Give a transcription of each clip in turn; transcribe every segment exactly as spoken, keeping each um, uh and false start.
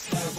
I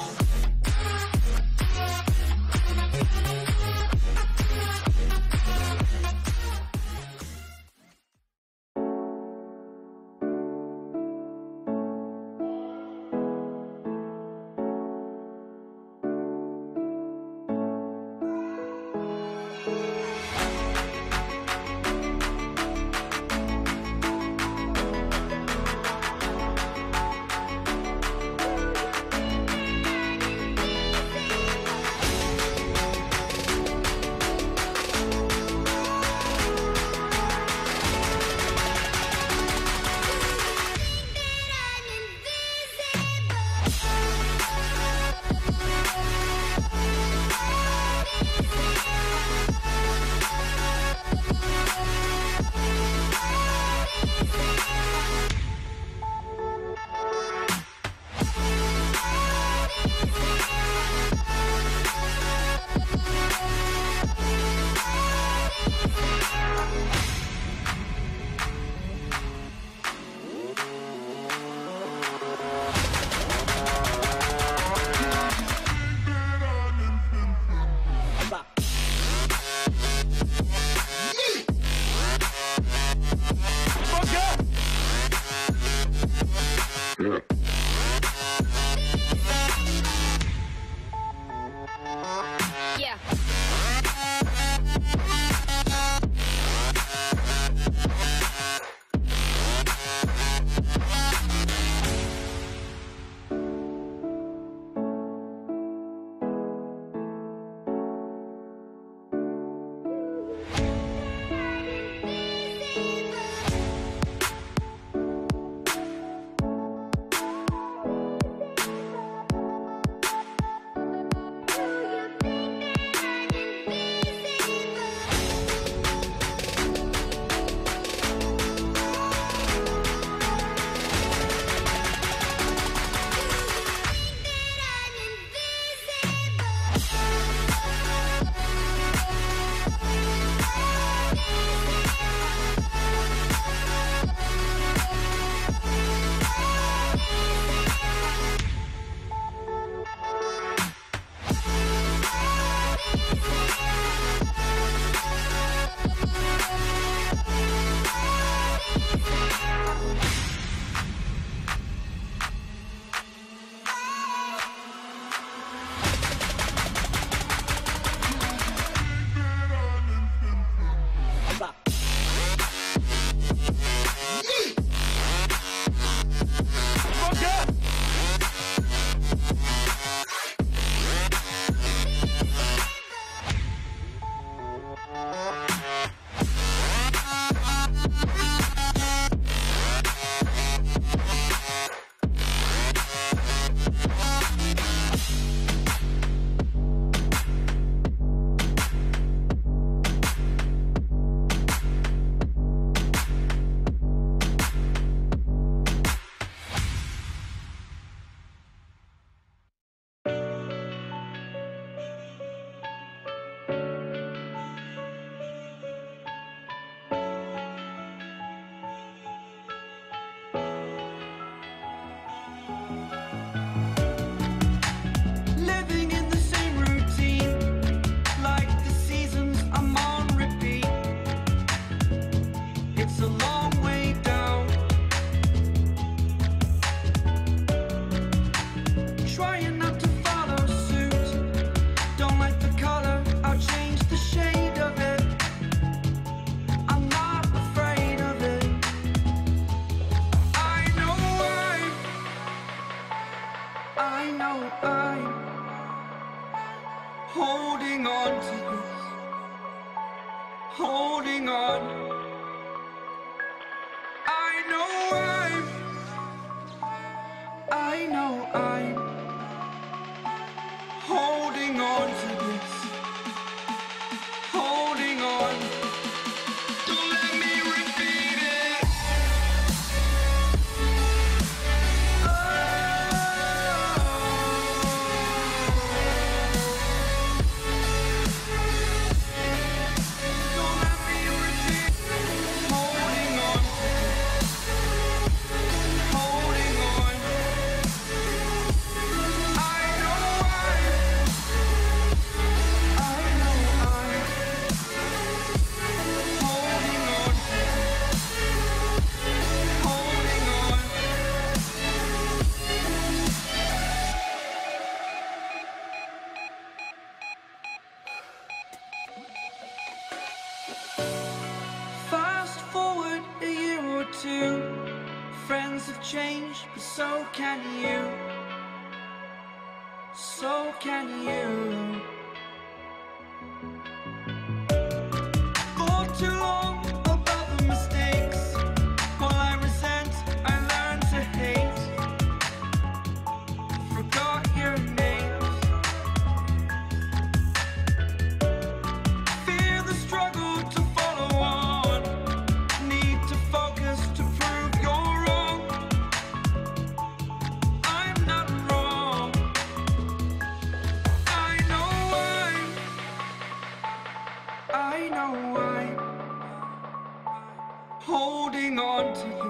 can you, so can you. All too long about the mistakes, all I resent, I learned to hate. Forgot your name. Fear the struggle to follow on, need to focus to prove you're wrong. I'm not wrong, I know why, I know why. Holding on to you.